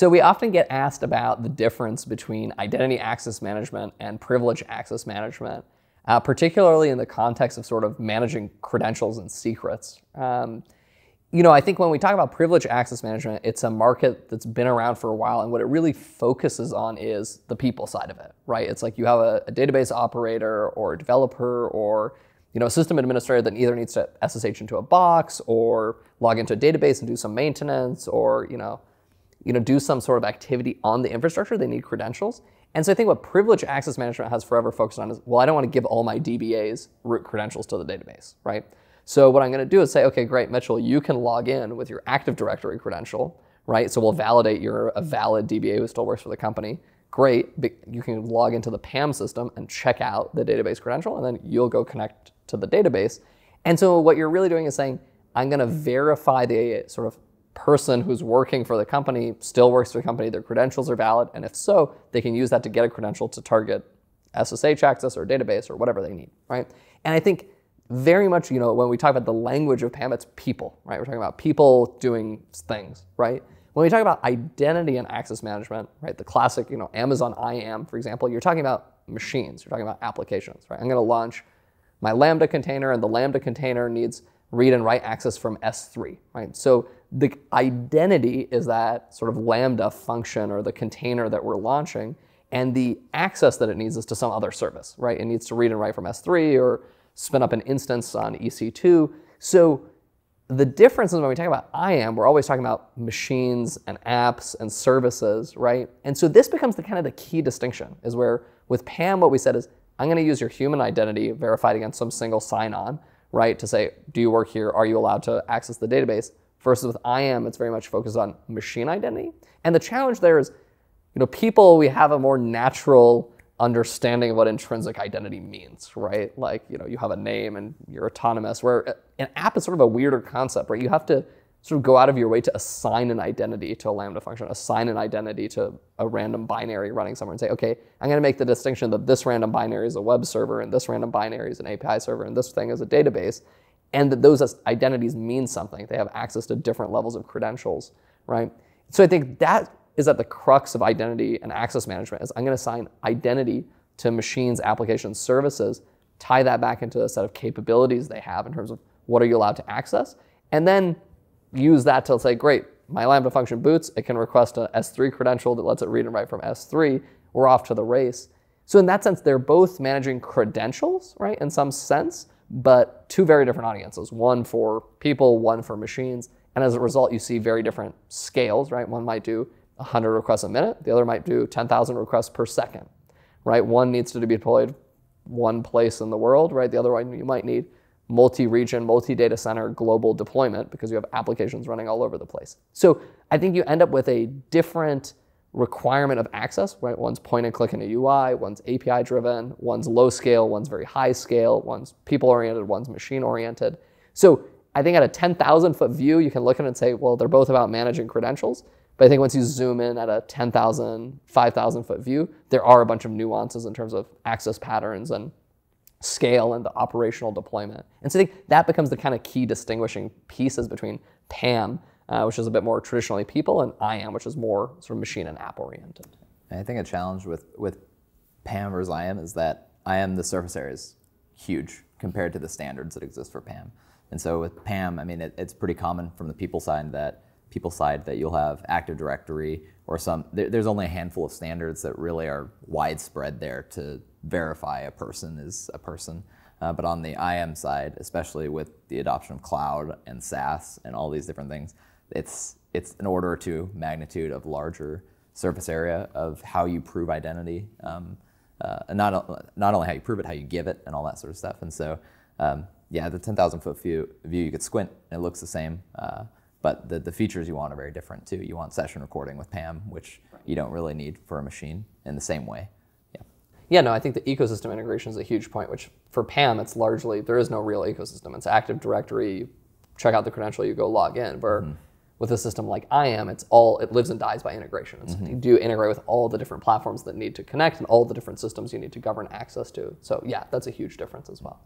So we often get asked about the difference between identity access management and privilege access management, particularly in the context of sort of managing credentials and secrets. You know, I think when we talk about privilege access management, it's a market that's been around for a while, and what it really focuses on is the people side of it, right? It's like you have a database operator or a developer or, you know, a system administrator that either needs to SSH into a box or log into a database and do some maintenance or, you know, do some sort of activity on the infrastructure. They need credentials. And so I think what privilege access management has forever focused on is, well, I don't want to give all my DBAs root credentials to the database, right? So what I'm going to do is say, okay, great, Mitchell, you can log in with your Active Directory credential, right? So we'll validate you're a valid DBA who still works for the company. Great, but you can log into the PAM system and check out the database credential, and then you'll go connect to the database. And so what you're really doing is saying, I'm going to verify the sort of person who's working for the company, still works for the company, their credentials are valid, and if so, they can use that to get a credential to target SSH access or database or whatever they need, right? And I think very much, you know, when we talk about the language of PAM, it's people, right? We're talking about people doing things, right? When we talk about identity and access management, right, the classic, you know, Amazon IAM, for example, you're talking about machines, you're talking about applications, right? I'm going to launch my Lambda container, and the Lambda container needs read and write access from S3, right? So the identity is that sort of Lambda function or the container that we're launching, and the access that it needs is to some other service, right? It needs to read and write from S3 or spin up an instance on EC2. So the difference is when we talk about IAM, we're always talking about machines and apps and services, right? And so this becomes the kind of the key distinction is where with PAM, what we said is, I'm going to use your human identity verified against some single sign-on, right, to say, do you work here? Are you allowed to access the database? Versus with IAM, it's very much focused on machine identity. And the challenge there is, you know, people, we have a more natural understanding of what intrinsic identity means, right? Like, you know, you have a name and you're autonomous, where an app is sort of a weirder concept, right? You have to sort of go out of your way to assign an identity to a Lambda function, assign an identity to a random binary running somewhere and say, okay, I'm going to make the distinction that this random binary is a web server and this random binary is an API server and this thing is a database, and that those identities mean something. They have access to different levels of credentials, right? So I think that is at the crux of identity and access management is I'm going to assign identity to machines, applications, services, tie that back into a set of capabilities they have in terms of what are you allowed to access, and then use that to say, great, my Lambda function boots, it can request an S3 credential that lets it read and write from S3, we're off to the race. So in that sense, they're both managing credentials, right, in some sense, but two very different audiences, one for people, one for machines, and as a result, you see very different scales, right? One might do 100 requests a minute, the other might do 10,000 requests per second, right? One needs to be deployed one place in the world, right? The other one you might need multi-region, multi-data center, global deployment because you have applications running all over the place. So I think you end up with a different requirement of access, right? One's point and click in a UI, one's API driven, one's low scale, one's very high scale, one's people oriented, one's machine oriented. So I think at a 10,000 foot view, you can look at it and say, well, they're both about managing credentials. But I think once you zoom in at a 10,000, 5,000 foot view, there are a bunch of nuances in terms of access patterns and scale and the operational deployment. And so I think that becomes the kind of key distinguishing pieces between PAM, which is a bit more traditionally people, and IAM, which is more sort of machine and app oriented. And I think a challenge with PAM versus IAM is that IAM, the surface area is huge compared to the standards that exist for PAM. And so with PAM, I mean, it's pretty common from the people side that you'll have Active Directory or some, there's only a handful of standards that really are widespread there to verify a person is a person. But on the IAM side, especially with the adoption of cloud and SaaS and all these different things, it's an order or two magnitude of larger surface area of how you prove identity. Not only how you prove it, how you give it and all that sort of stuff. And so, yeah, the 10,000 foot view, you could squint and it looks the same. But the features you want are very different too. You want session recording with PAM, which you don't really need for a machine in the same way. Yeah. Yeah, no, I think the ecosystem integration is a huge point, which for PAM, it's largely, there is no real ecosystem. It's Active Directory, you check out the credential, you go log in. Where with a system like IAM, it's all, it lives and dies by integration. And so you do integrate with all the different platforms that need to connect and all the different systems you need to govern access to. So yeah, that's a huge difference as well.